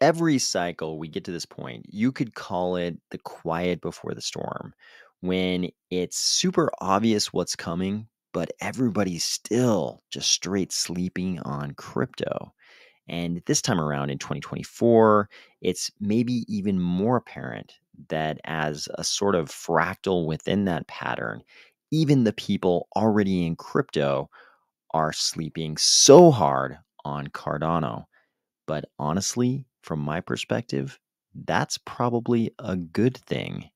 every cycle we get to this point. You could call it the quiet before the storm, when it's super obvious what's coming, but everybody's still just straight sleeping on crypto. And this time around in 2024, it's maybe even more apparent that as a sort of fractal within that pattern, even the people already in crypto are sleeping so hard on Cardano. But honestly, from my perspective, that's probably a good thing.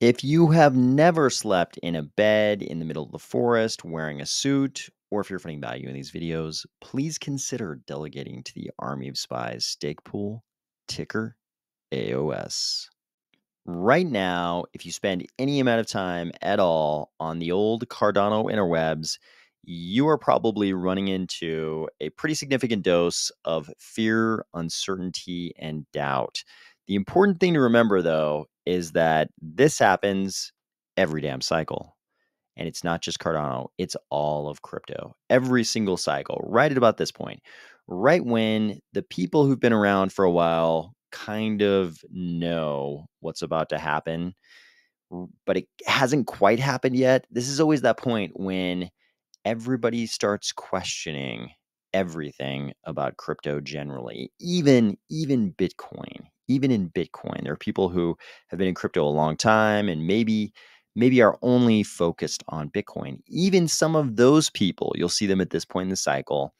If you have never slept in a bed in the middle of the forest wearing a suit, or if you're finding value in these videos, please consider delegating to the Army of Spies Stake Pool, ticker AOS. Right now, if you spend any amount of time at all on the old Cardano interwebs, you are probably running into a pretty significant dose of fear, uncertainty, and doubt. The important thing to remember, though, is that this happens every damn cycle. And it's not just Cardano, it's all of crypto. Every single cycle, right at about this point, right when the people who've been around for a while kind of know what's about to happen, but it hasn't quite happened yet. This is always that point when everybody starts questioning everything about crypto generally, even Bitcoin. Even in Bitcoin, there are people who have been in crypto a long time and maybe are only focused on Bitcoin. Even some of those people, you'll see them at this point in the cycle,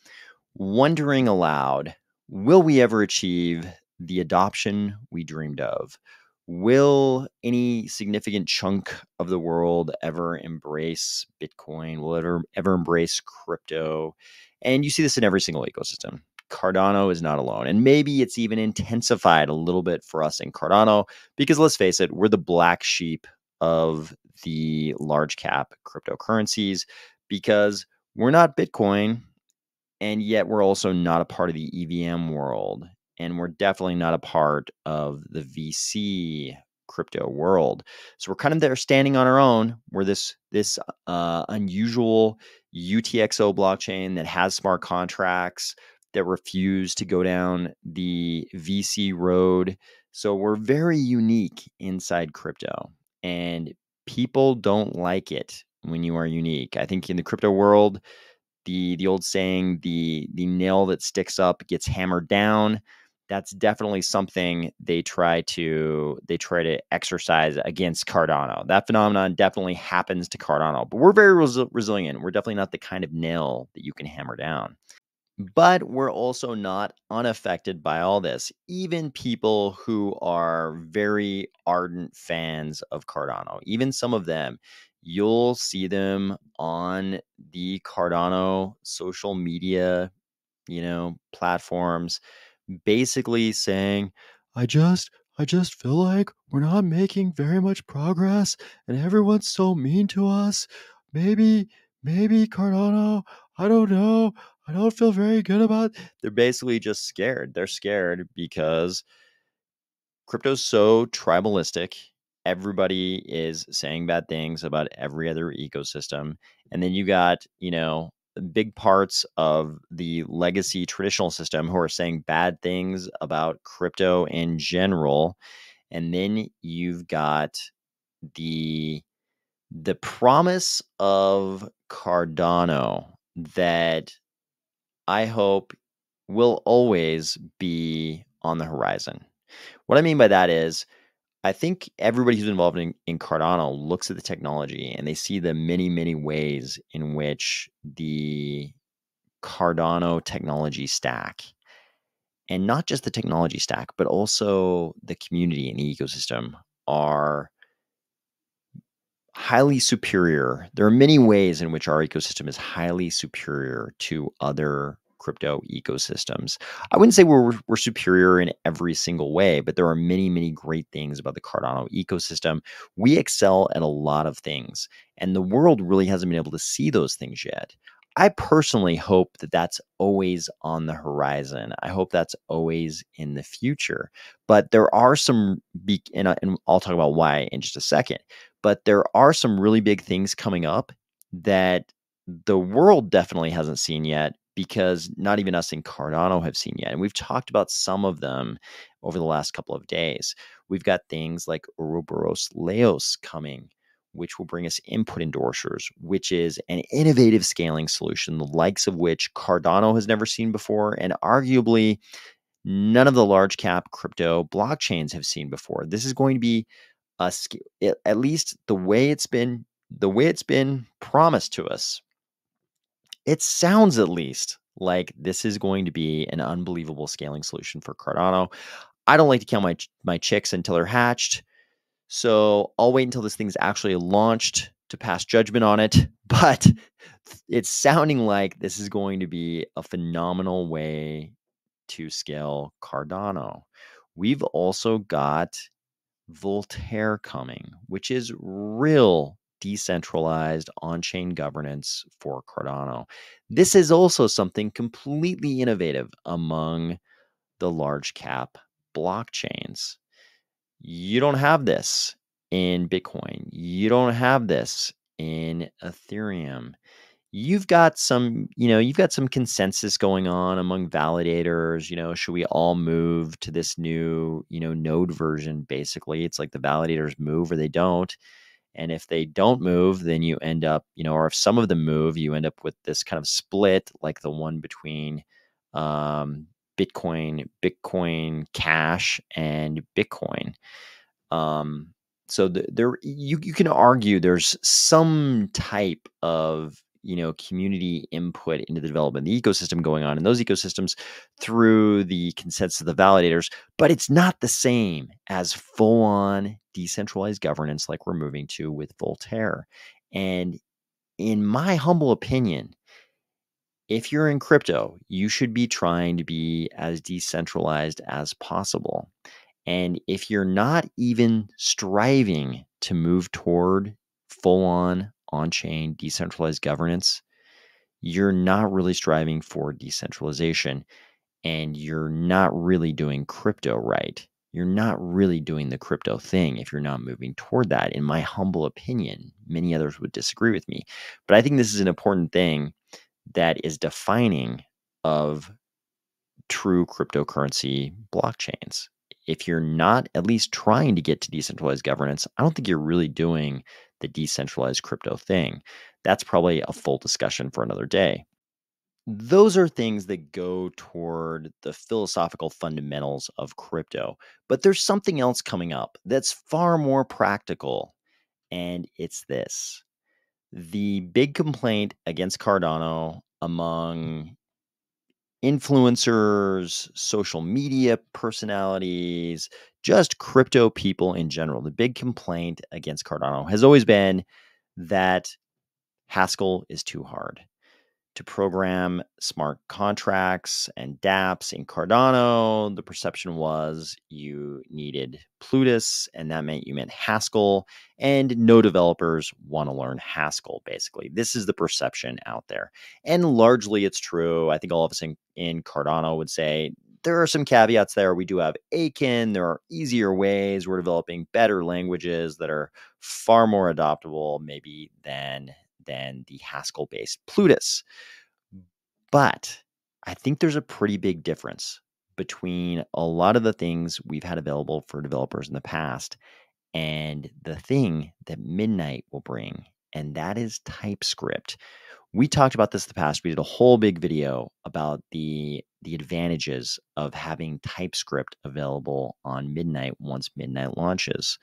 wondering aloud, will we ever achieve the adoption we dreamed of? Will any significant chunk of the world ever embrace Bitcoin? Will it ever embrace crypto? And you see this in every single ecosystem. Cardano is not alone. And maybe it's even intensified a little bit for us in Cardano, because let's face it, we're the black sheep of the large cap cryptocurrencies, because we're not Bitcoin, and yet we're also not a part of the EVM world. And we're definitely not a part of the VC crypto world. So we're kind of there standing on our own. We're this unusual UTXO blockchain that has smart contracts that refuse to go down the VC road. So we're very unique inside crypto, and people don't like it when you are unique. I think in the crypto world, the old saying, the nail that sticks up gets hammered down. That's definitely something they try to exercise against Cardano. That phenomenon definitely happens to Cardano, but we're very resilient. We're definitely not the kind of nail that you can hammer down. But we're also not unaffected by all this. Even people who are very ardent fans of Cardano, even some of them, you'll see them on the Cardano social media, platforms, basically saying, I just feel like we're not making very much progress and everyone's so mean to us. Maybe Cardano, I don't know. I don't feel very good about it. They're basically just scared. They're scared because crypto's so tribalistic. Everybody is saying bad things about every other ecosystem. And then you got, big parts of the legacy traditional system who are saying bad things about crypto in general. And then you've got the promise of Cardano that I hope will always be on the horizon. What I mean by that is, I think everybody who's involved in Cardano looks at the technology and they see the many, many ways in which the Cardano technology stack, and not just the technology stack, but also the community and the ecosystem, are highly superior. There are many ways in which our ecosystem is highly superior to other crypto ecosystems. I wouldn't say we're superior in every single way, but there are many, many great things about the Cardano ecosystem. We excel at a lot of things, and the world really hasn't been able to see those things yet. I personally hope that that's always on the horizon. I hope that's always in the future. But there are some, and I'll talk about why in just a second, but there are some really big things coming up that the world definitely hasn't seen yet, because not even us in Cardano have seen yet. And we've talked about some of them over the last couple of days. We've got things like Ouroboros Leios coming, which will bring us input endorsers, which is an innovative scaling solution, the likes of which Cardano has never seen before, and arguably none of the large cap crypto blockchains have seen before. This is going to be a, at least the way it's been promised to us, it sounds at least like this is going to be an unbelievable scaling solution for Cardano. I don't like to count my chicks until they're hatched, so I'll wait until this thing's actually launched to pass judgment on it. But it's sounding like this is going to be a phenomenal way to scale Cardano. We've also got Voltaire coming, which is real decentralized on-chain governance for Cardano. This is also something completely innovative among the large cap blockchains. You don't have this in Bitcoin. You don't have this in Ethereum. You've got some, you've got some consensus going on among validators. Should we all move to this new, node version? Basically, it's like the validators move or they don't. And if they don't move, then you end up, or if some of them move, you end up with this kind of split, like the one between Bitcoin Cash, and Bitcoin. So there, you can argue there's some type of community input into the development, the ecosystem going on in those ecosystems through the consensus of the validators, but it's not the same as full-on decentralized governance like we're moving to with Voltaire. And in my humble opinion, if you're in crypto, you should be trying to be as decentralized as possible. And if you're not even striving to move toward full-on on-chain decentralized governance, you're not really striving for decentralization, and you're not really doing crypto right. You're not really doing the crypto thing if you're not moving toward that, in my humble opinion. Many others would disagree with me, but I think this is an important thing that is defining of true cryptocurrency blockchains. If you're not at least trying to get to decentralized governance, I don't think you're really doing the decentralized crypto thing. That's probably a full discussion for another day. Those are things that go toward the philosophical fundamentals of crypto. But there's something else coming up that's far more practical, and it's this. The big complaint against Cardano among influencers, social media personalities, just crypto people in general. The big complaint against Cardano has always been that Haskell is too hard to program. Smart contracts and dApps in Cardano, the perception was you needed Plutus, and that meant you meant Haskell, and no developers want to learn Haskell, basically. This is the perception out there. And largely it's true. I think all of us in Cardano would say there are some caveats there. We do have Aiken. There are easier ways. We're developing better languages that are far more adoptable maybe than the Haskell-based Plutus. But I think there's a pretty big difference between a lot of the things we've had available for developers in the past and the thing that Midnight will bring, and that is TypeScript. We talked about this in the past. We did a whole big video about the advantages of having TypeScript available on Midnight once Midnight launches.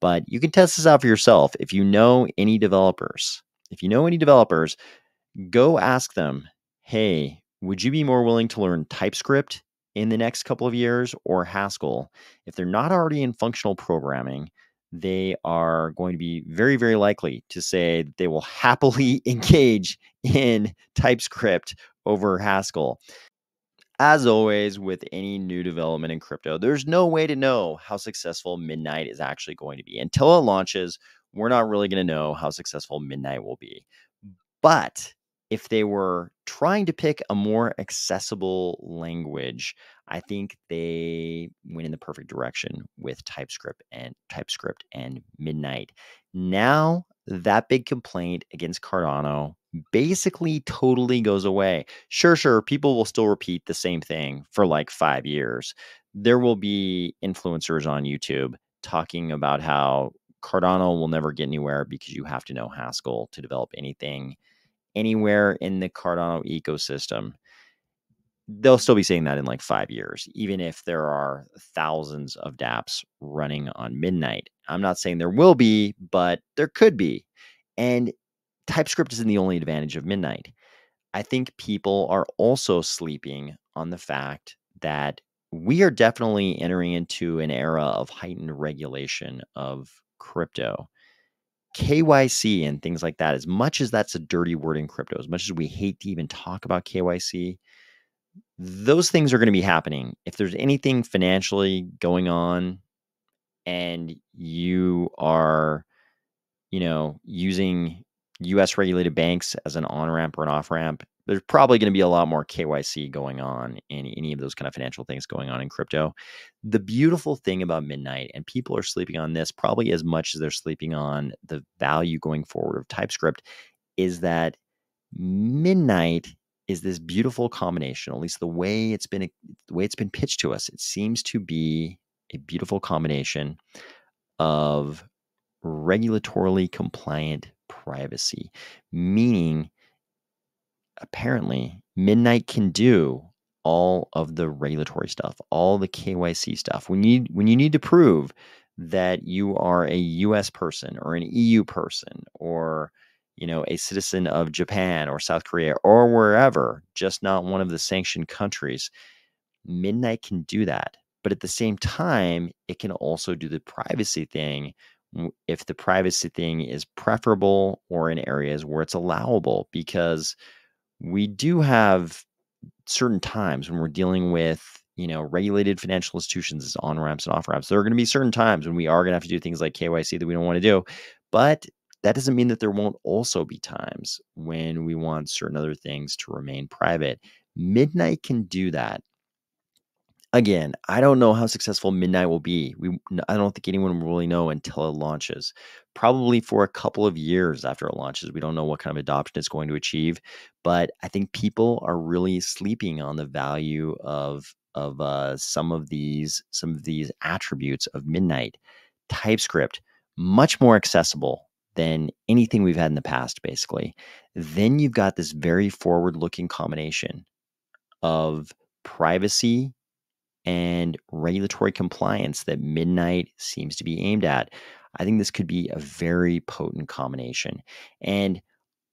But you can test this out for yourself. If you know any developers, go ask them, hey, would you be more willing to learn TypeScript in the next couple of years or Haskell? If they're not already in functional programming, they are going to be very, very likely to say they will happily engage in TypeScript over Haskell. As always, with any new development in crypto, there's no way to know how successful Midnight is actually going to be. Until it launches, we're not really going to know how successful Midnight will be. But if they were trying to pick a more accessible language, I think they went in the perfect direction with TypeScript and Midnight. Now that big complaint against Cardano basically totally goes away. Sure, people will still repeat the same thing for like 5 years. There will be influencers on YouTube talking about how Cardano will never get anywhere because you have to know Haskell to develop anything anywhere in the Cardano ecosystem. They'll still be saying that in like 5 years, even if there are thousands of dApps running on Midnight. I'm not saying there will be, but there could be. And TypeScript isn't the only advantage of Midnight. I think people are also sleeping on the fact that we are definitely entering into an era of heightened regulation of crypto. KYC and things like that, as much as that's a dirty word in crypto, as much as we hate to even talk about KYC, those things are going to be happening. If there's anything financially going on and you are, using US regulated banks as an on-ramp or an off-ramp, there's probably going to be a lot more KYC going on in any of those kind of financial things going on in crypto. The beautiful thing about Midnight, and people are sleeping on this probably as much as they're sleeping on the value going forward of TypeScript, is that Midnight is this beautiful combination, at least the way it's been pitched to us. It seems to be a beautiful combination of regulatorily compliant privacy, meaning apparently Midnight can do all of the regulatory stuff, all the KYC stuff. When you need to prove that you are a US person or an EU person or a citizen of Japan or South Korea or wherever, just not one of the sanctioned countries, Midnight can do that. But at the same time, it can also do the privacy thing if the privacy thing is preferable or in areas where it's allowable, because we do have certain times when we're dealing with, regulated financial institutions as on-ramps and off-ramps. There are going to be certain times when we are going to have to do things like KYC that we don't want to do, but that doesn't mean that there won't also be times when we want certain other things to remain private. Midnight can do that. Again, I don't know how successful Midnight will be. I don't think anyone will really know until it launches. Probably for a couple of years after it launches, we don't know what kind of adoption it's going to achieve. But I think people are really sleeping on the value of some of these attributes of Midnight. TypeScript, much more accessible than anything we've had in the past, basically. Then you've got this very forward-looking combination of privacy and regulatory compliance that Midnight seems to be aimed at. I think this could be a very potent combination. And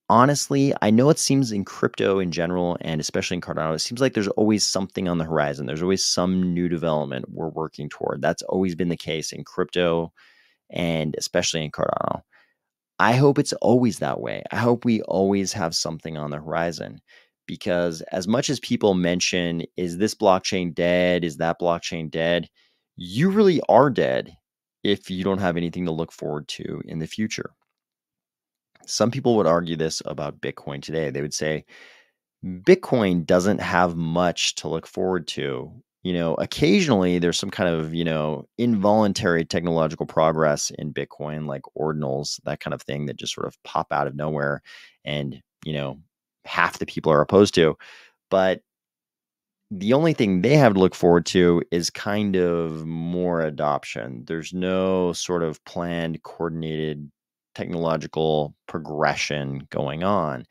honestly, I know it seems in crypto in general, and especially in Cardano, it seems like there's always something on the horizon. There's always some new development we're working toward. That's always been the case in crypto and especially in Cardano. I hope it's always that way. I hope we always have something on the horizon. Because as much as people mention, is this blockchain dead? Is that blockchain dead? You really are dead if you don't have anything to look forward to in the future. Some people would argue this about Bitcoin today. They would say Bitcoin doesn't have much to look forward to. Occasionally there's some kind of, involuntary technological progress in Bitcoin, like ordinals, that kind of thing that just sort of pop out of nowhere and, half the people are opposed to, but the only thing they have to look forward to is kind of more adoption. There's no sort of planned, coordinated technological progression going on.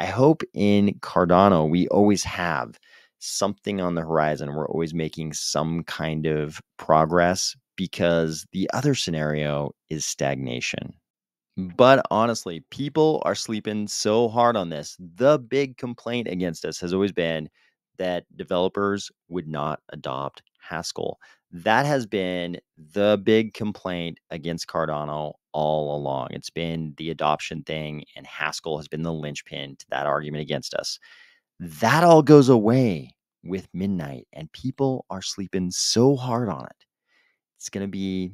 I hope in Cardano, we always have something on the horizon. We're always making some kind of progress, because the other scenario is stagnation. But honestly, people are sleeping so hard on this. The big complaint against us has always been that developers would not adopt Haskell. That has been the big complaint against Cardano all along. It's been the adoption thing, and Haskell has been the linchpin to that argument against us. That all goes away with Midnight, and people are sleeping so hard on it. It's going to be...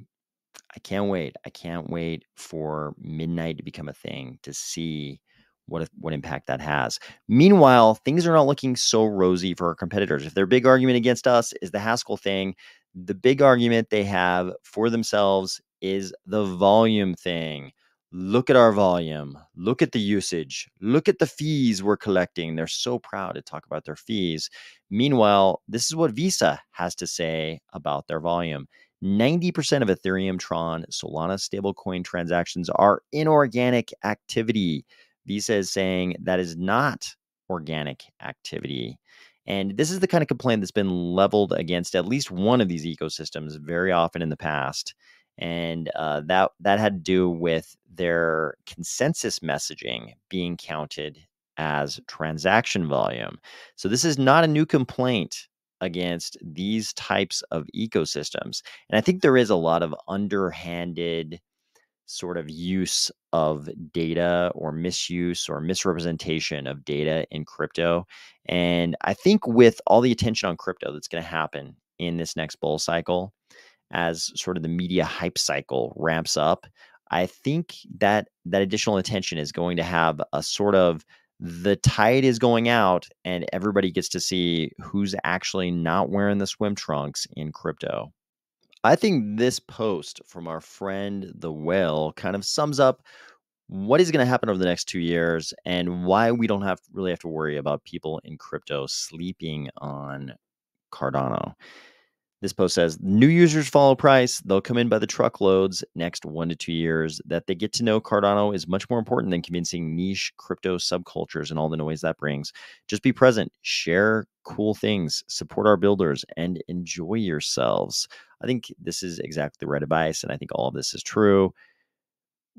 I can't wait. I can't wait for Midnight to become a thing, to see what impact that has. Meanwhile, things are not looking so rosy for our competitors. If their big argument against us is the Haskell thing, the big argument they have for themselves is the volume thing. Look at our volume. Look at the usage. Look at the fees we're collecting. They're so proud to talk about their fees. Meanwhile, this is what Visa has to say about their volume. 90% of Ethereum, Tron, Solana stablecoin transactions are inorganic activity. Visa is saying that is not organic activity. And this is the kind of complaint that's been leveled against at least one of these ecosystems very often in the past. And that had to do with their consensus messaging being counted as transaction volume. So this is not a new complaint against these types of ecosystems. And I think there is a lot of underhanded sort of use of data or misuse or misrepresentation of data in crypto. And I think with all the attention on crypto that's going to happen in this next bull cycle, as sort of the media hype cycle ramps up, I think that that additional attention is going to have a sort of, the tide is going out and everybody gets to see who's actually not wearing the swim trunks in crypto. I think this post from our friend The Whale kind of sums up what is going to happen over the next 2 years and why we don't really have to worry about people in crypto sleeping on Cardano. This post says, new users follow price. They'll come in by the truckloads next 1 to 2 years. That they get to know Cardano is much more important than convincing niche crypto subcultures and all the noise that brings. Just be present, share cool things, support our builders, and enjoy yourselves. I think this is exactly the right advice, and I think all of this is true.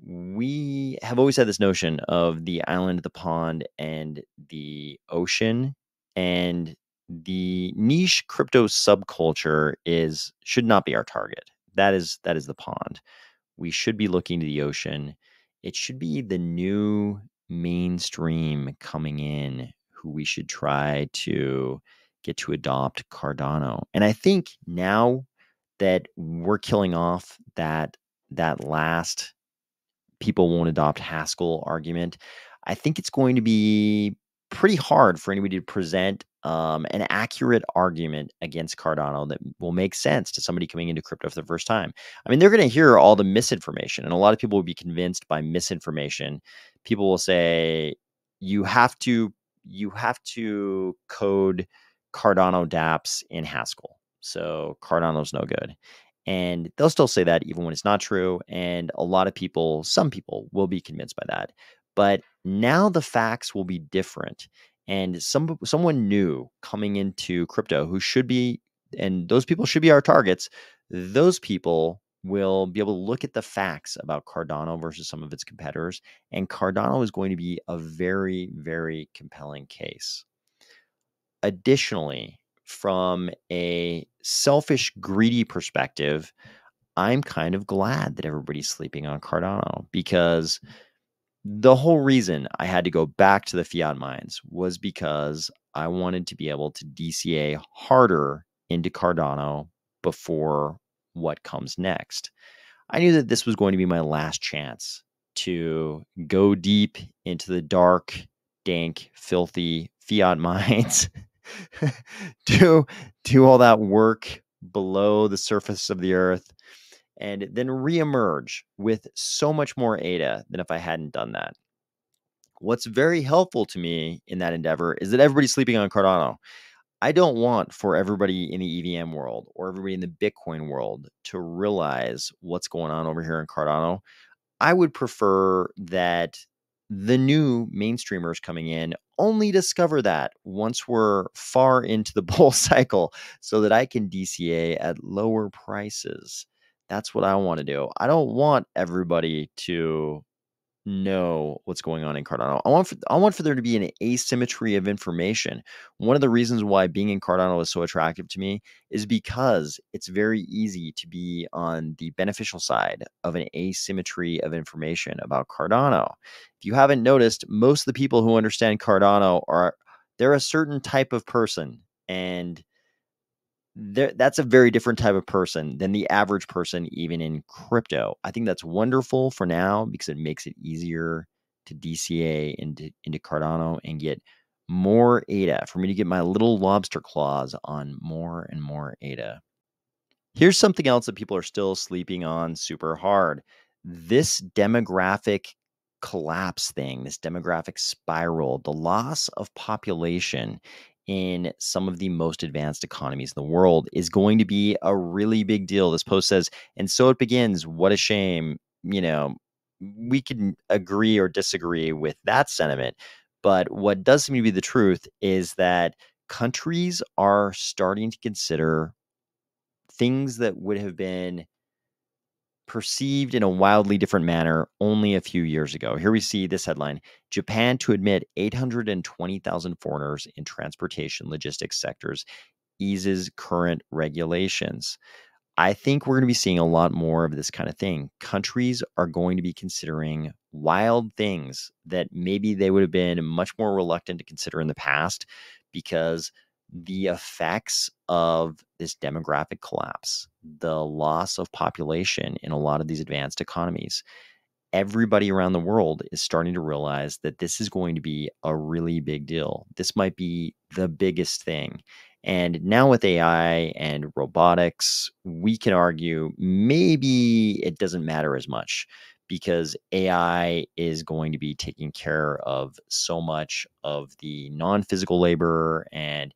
We have always had this notion of the island, the pond, and the ocean, and the niche crypto subculture should not be our target. That is the pond. We should be looking to the ocean. It should be the new mainstream coming in who we should try to get to adopt Cardano. And I think now that we're killing off that last people won't adopt Haskell argument, I think it's going to be pretty hard for anybody to present an accurate argument against Cardano that will make sense to somebody coming into crypto for the first time. I mean, they're going to hear all the misinformation, and a lot of people will be convinced by misinformation. People will say, you have to code Cardano dApps in Haskell, so Cardano's no good. And they'll still say that even when it's not true. And a lot of people, some people, will be convinced by that. But now the facts will be different. And someone new coming into crypto who should be, and those people should be our targets, those people will be able to look at the facts about Cardano versus some of its competitors. And Cardano is going to be a very, very compelling case. Additionally, from a selfish, greedy perspective, I'm kind of glad that everybody's sleeping on Cardano, because the whole reason I had to go back to the fiat mines was because I wanted to be able to DCA harder into Cardano before what comes next. I knew that this was going to be my last chance to go deep into the dark, dank, filthy fiat mines, do all that work below the surface of the earth, and then reemerge with so much more ADA than if I hadn't done that. What's very helpful to me in that endeavor is that everybody's sleeping on Cardano. I don't want for everybody in the EVM world or everybody in the Bitcoin world to realize what's going on over here in Cardano. I would prefer that the new mainstreamers coming in only discover that once we're far into the bull cycle, so that I can DCA at lower prices. That's what I want to do. I don't want everybody to know what's going on in Cardano. I want for there to be an asymmetry of information. One of the reasons why being in Cardano is so attractive to me is because it's very easy to be on the beneficial side of an asymmetry of information about Cardano. If you haven't noticed, most of the people who understand Cardano they're a certain type of person, and that's a very different type of person than the average person, even in crypto. I think that's wonderful for now because it makes it easier to DCA into Cardano and get more ADA, for me to get my little lobster claws on more and more ADA. Here's something else that people are still sleeping on super hard. This demographic collapse thing, this demographic spiral, the loss of population in some of the most advanced economies in the world is going to be a really big deal. This post says, and so it begins. What a shame. You know, we can agree or disagree with that sentiment. But what does seem to be the truth is that countries are starting to consider things that would have been perceived in a wildly different manner only a few years ago. Here we see this headline, Japan to admit 820,000 foreigners in transportation logistics sectors eases current regulations. I think we're going to be seeing a lot more of this kind of thing. Countries are going to be considering wild things that maybe they would have been much more reluctant to consider in the past because the effects of this demographic collapse, the loss of population in a lot of these advanced economies, everybody around the world is starting to realize that this is going to be a really big deal. This might be the biggest thing. And now with AI and robotics, we can argue maybe it doesn't matter as much because AI is going to be taking care of so much of the non-physical labor, and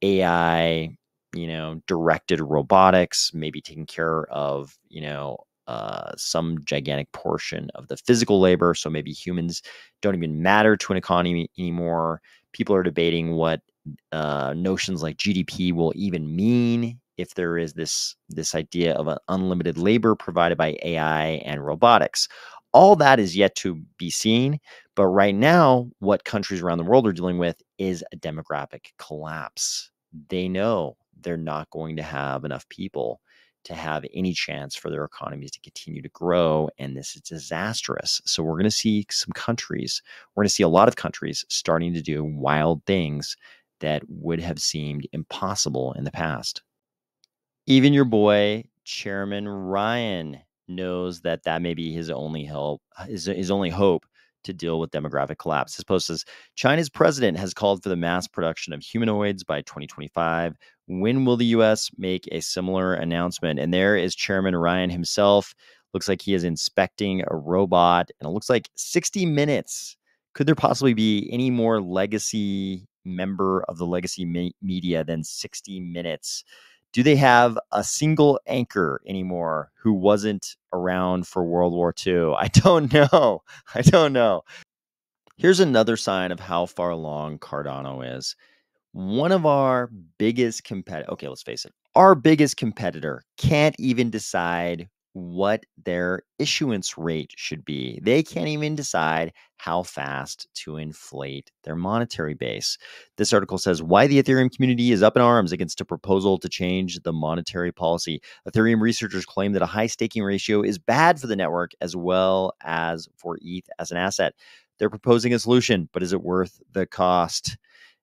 AI, you know, directed robotics, maybe taking care of, you know, some gigantic portion of the physical labor. So maybe humans don't even matter to an economy anymore. People are debating what notions like GDP will even mean if there is this idea of an unlimited labor provided by AI and robotics. All that is yet to be seen. But right now, what countries around the world are dealing with is a demographic collapse. They know they're not going to have enough people to have any chance for their economies to continue to grow. And this is disastrous. So we're going to see a lot of countries starting to do wild things that would have seemed impossible in the past. Even your boy, Chairman Ryan, knows that that may be his only help, his only hope to deal with demographic collapse. This post says, China's president has called for the mass production of humanoids by 2025. When will the U.S. make a similar announcement? And there is Chairman Ryan himself. Looks like he is inspecting a robot, and it looks like 60 Minutes. Could there possibly be any more legacy member of the legacy media than 60 Minutes? Do they have a single anchor anymore who wasn't around for World War II? I don't know. I don't know. Here's another sign of how far along Cardano is. One of our biggest competitors, okay, let's face it, our biggest competitor can't even decide what their issuance rate should be. They can't even decide how fast to inflate their monetary base. This article says why the Ethereum community is up in arms against a proposal to change the monetary policy. Ethereum researchers claim that a high staking ratio is bad for the network as well as for ETH as an asset. They're proposing a solution, but is it worth the cost? It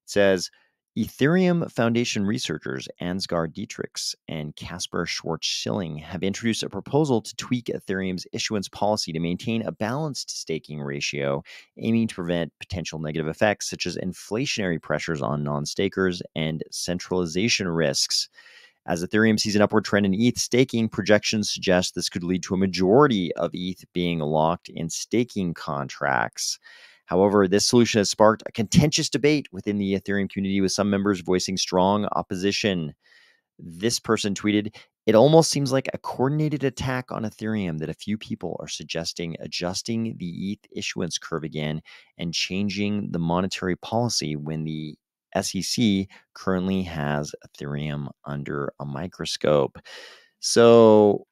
says, Ethereum Foundation researchers Ansgar Dietrichs and Casper Schwarz-Schilling have introduced a proposal to tweak Ethereum's issuance policy to maintain a balanced staking ratio, aiming to prevent potential negative effects such as inflationary pressures on non-stakers and centralization risks. As Ethereum sees an upward trend in ETH staking, projections suggest this could lead to a majority of ETH being locked in staking contracts. However, this solution has sparked a contentious debate within the Ethereum community, with some members voicing strong opposition. This person tweeted, "It almost seems like a coordinated attack on Ethereum that a few people are suggesting adjusting the ETH issuance curve again and changing the monetary policy when the SEC currently has Ethereum under a microscope." So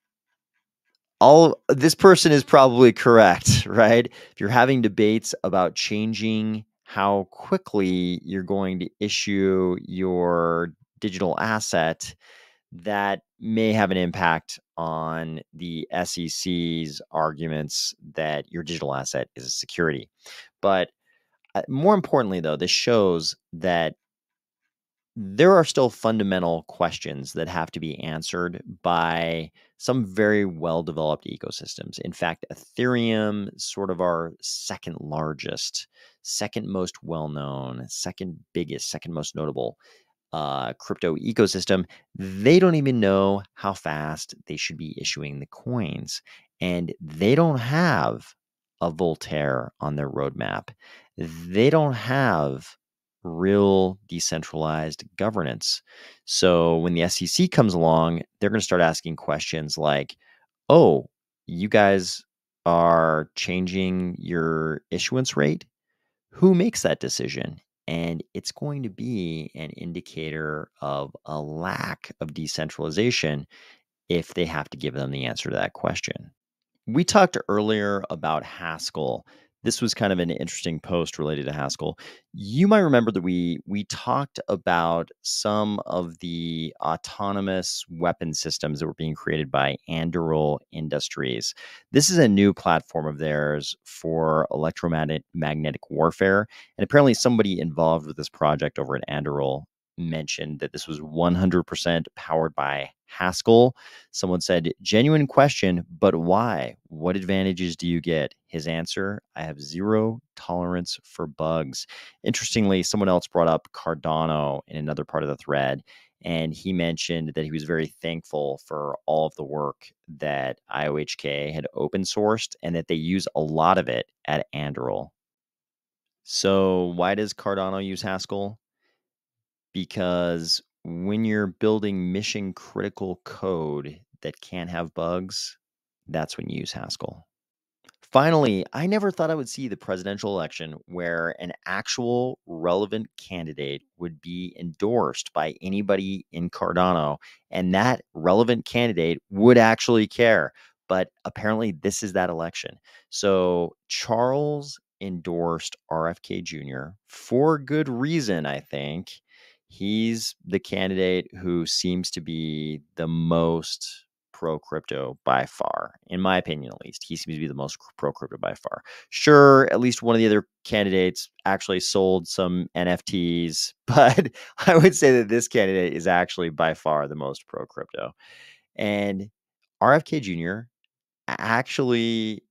this person is probably correct, right? If you're having debates about changing how quickly you're going to issue your digital asset, that may have an impact on the SEC's arguments that your digital asset is a security. But more importantly, though, this shows that there are still fundamental questions that have to be answered by some very well-developed ecosystems. In fact, Ethereum, sort of our second largest, second most well-known, second biggest, second most notable crypto ecosystem, they don't even know how fast they should be issuing the coins. And they don't have a Voltaire on their roadmap. They don't have real decentralized governance. So when the SEC comes along, they're going to start asking questions like, oh, you guys are changing your issuance rate? Who makes that decision? And it's going to be an indicator of a lack of decentralization if they have to give them the answer to that question. We talked earlier about Haskell. This was kind of an interesting post related to Haskell. You might remember that we talked about some of the autonomous weapon systems that were being created by Anduril Industries. This is a new platform of theirs for electromagnetic warfare. And apparently somebody involved with this project over at Anduril mentioned that this was 100% powered by Haskell. Someone said, genuine question, but why? What advantages do you get? His answer, I have zero tolerance for bugs. Interestingly, someone else brought up Cardano in another part of the thread, and he mentioned that he was very thankful for all of the work that IOHK had open sourced and that they use a lot of it at Anduril. So why does Cardano use Haskell? Because when you're building mission critical code that can have bugs, that's when you use Haskell. Finally, I never thought I would see the presidential election where an actual relevant candidate would be endorsed by anybody in Cardano, and that relevant candidate would actually care. But apparently this is that election. So Charles endorsed RFK Jr. for good reason, I think. He's the candidate who seems to be the most pro-crypto by far, in my opinion, at least. He seems to be the most pro-crypto by far. Sure, at least one of the other candidates actually sold some NFTs, but I would say that this candidate is actually by far the most pro-crypto. And RFK Jr. actually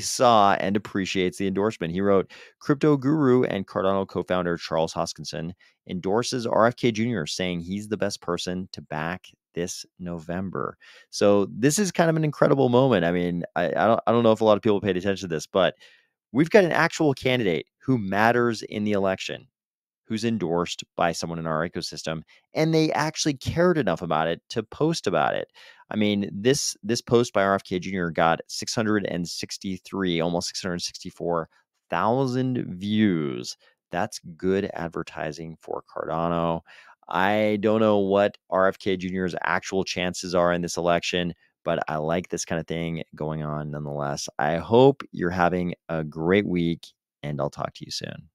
saw and appreciates the endorsement. He wrote, crypto guru and Cardano co-founder Charles Hoskinson endorses RFK Jr., saying he's the best person to back this November. So this is kind of an incredible moment. I mean, I don't know if a lot of people paid attention to this, but we've got an actual candidate who matters in the election, who's endorsed by someone in our ecosystem, and they actually cared enough about it to post about it. I mean, this post by RFK Jr. got 663, almost 664,000 views. That's good advertising for Cardano. I don't know what RFK Jr.'s actual chances are in this election, but I like this kind of thing going on nonetheless. I hope you're having a great week, and I'll talk to you soon.